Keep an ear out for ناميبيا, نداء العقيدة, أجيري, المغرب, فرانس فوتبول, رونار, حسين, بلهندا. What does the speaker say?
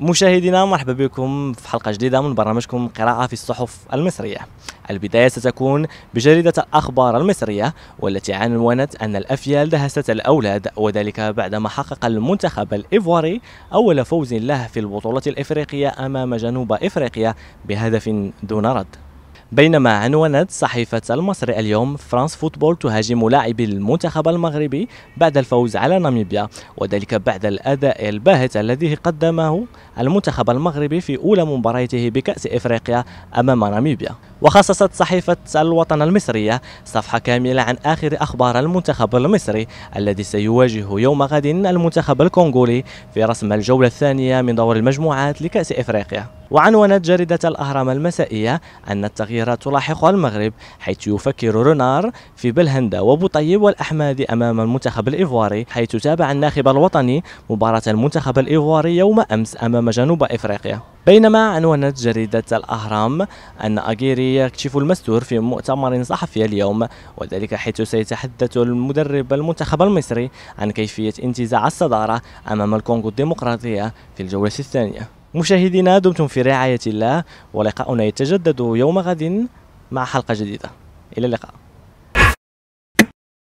مشاهدينا، مرحبا بكم في حلقة جديدة من برنامجكم قراءة في الصحف المصرية. البداية ستكون بجريدة الأخبار المصرية، والتي عنونت أن الأفيال دهست الأولاد، وذلك بعدما حقق المنتخب الإيفواري أول فوز له في البطولة الإفريقية أمام جنوب إفريقيا بهدف دون رد. بينما عنونت صحيفة المصري اليوم فرانس فوتبول تهاجم لاعبي المنتخب المغربي بعد الفوز على ناميبيا، وذلك بعد الأداء الباهت الذي قدمه المنتخب المغربي في أولى مباريته بكأس إفريقيا أمام ناميبيا. وخصصت صحيفة الوطن المصرية صفحة كاملة عن آخر أخبار المنتخب المصري الذي سيواجه يوم غد المنتخب الكونغولي في رسم الجولة الثانية من دور المجموعات لكأس إفريقيا. وعنونت جريدة الأهرام المسائية أن التغيير تلاحق المغرب، حيث يفكر رونار في بلهندا وبوطيب والأحمدي أمام المنتخب الإيفواري، حيث تابع الناخب الوطني مباراة المنتخب الإيفواري يوم أمس أمام جنوب إفريقيا. بينما عنونت جريدة الأهرام أن أجيري يكشف المستور في مؤتمر صحفي اليوم، وذلك حيث سيتحدث المدرب المنتخب المصري عن كيفية انتزاع الصدارة أمام الكونغو الديمقراطية في الجولة الثانية. مشاهدينا، دمتم في رعاية الله، ولقاؤنا يتجدد يوم غد مع حلقة جديدة. إلى اللقاء.